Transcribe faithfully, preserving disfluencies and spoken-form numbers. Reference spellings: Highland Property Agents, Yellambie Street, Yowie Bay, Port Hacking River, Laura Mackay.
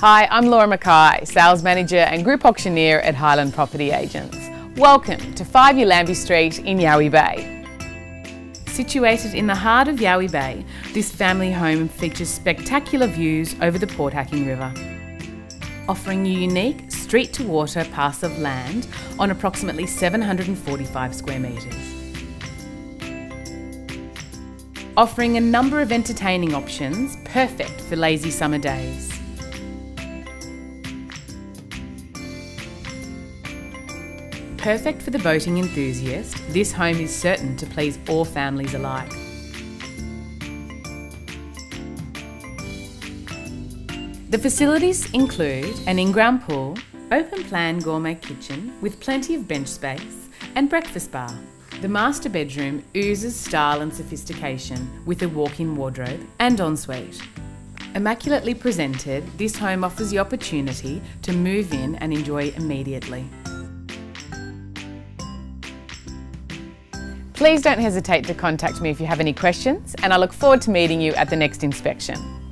Hi, I'm Laura Mackay, Sales Manager and Group Auctioneer at Highland Property Agents. Welcome to five Yellambie Street in Yowie Bay. Situated in the heart of Yowie Bay, this family home features spectacular views over the Port Hacking River, offering you unique street-to-water paths of land on approximately seven hundred forty-five square metres. Offering a number of entertaining options, perfect for lazy summer days. Perfect for the boating enthusiast, this home is certain to please all families alike. The facilities include an in-ground pool, open-plan gourmet kitchen with plenty of bench space and breakfast bar. The master bedroom oozes style and sophistication with a walk-in wardrobe and ensuite. Immaculately presented, this home offers the opportunity to move in and enjoy immediately. Please don't hesitate to contact me if you have any questions, and I look forward to meeting you at the next inspection.